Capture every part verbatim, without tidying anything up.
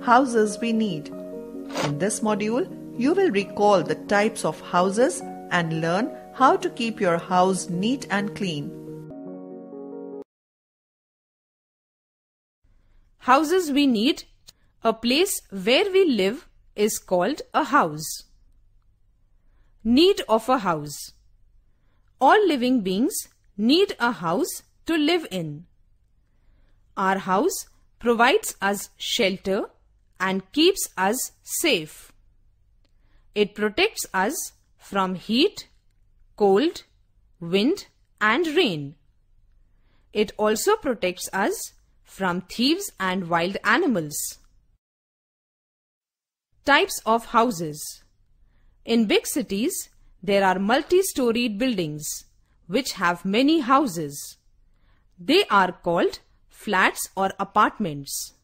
houses we need. In this module, you will recall the types of houses and learn how to keep your house neat and clean. Houses we need. A place where we live is called a house. Need of a house. All living beings need a house to live in. Our house provides us shelter and keeps us safe. It protects us from heat, cold, wind and rain. It also protects us from thieves and wild animals. Types of houses. In big cities, there are multi-storied buildings which have many houses. They are called flats or apartments.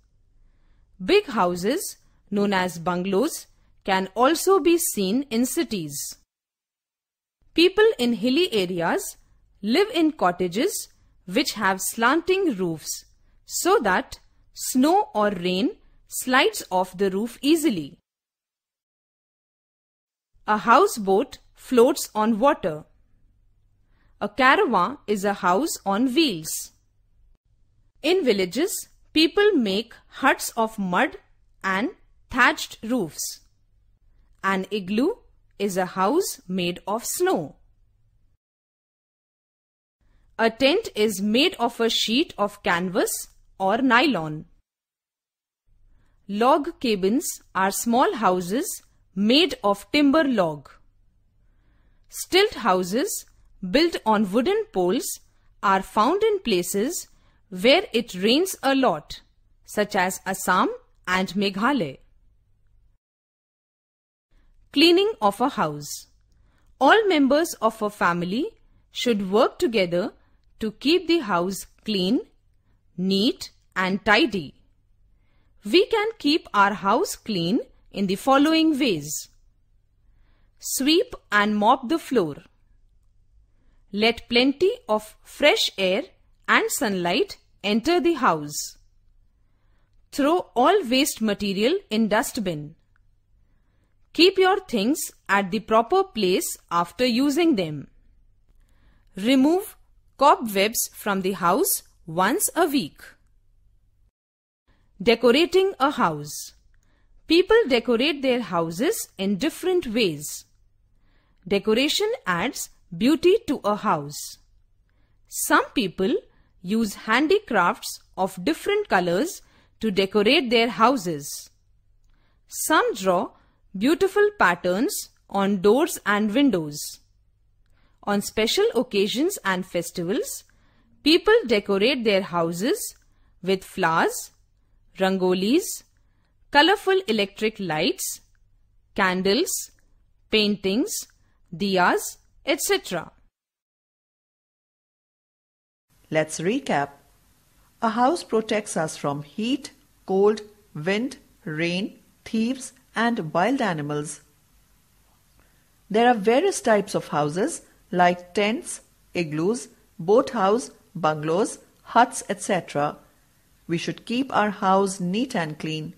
Big houses, known as bungalows, can also be seen in cities. People in hilly areas live in cottages which have slanting roofs so that snow or rain slides off the roof easily. A houseboat floats on water. A caravan is a house on wheels. In villages, people make huts of mud and thatched roofs. An igloo is a house made of snow. A tent is made of a sheet of canvas or nylon. Log cabins are small houses made of timber log. Stilt houses built on wooden poles are found in places where it rains a lot, such as Assam and Meghalaya. Cleaning of a house. All members of a family should work together to keep the house clean, neat and tidy. We can keep our house clean in the following ways. Sweep and mop the floor. Let plenty of fresh air and sunlight enter the house. Throw all waste material in dustbin. Keep your things at the proper place after using them. Remove cobwebs from the house once a week. Decorating a house. People decorate their houses in different ways. Decoration adds beauty to a house. Some people use handicrafts of different colors to decorate their houses. Some draw beautiful patterns on doors and windows. On special occasions and festivals, people decorate their houses with flowers, rangolis, colorful electric lights, candles, paintings, diyas, et cetera. Let's recap. A house protects us from heat, cold, wind, rain, thieves and wild animals. There are various types of houses like tents, igloos, boathouse, bungalows, huts, et cetera. We should keep our house neat and clean.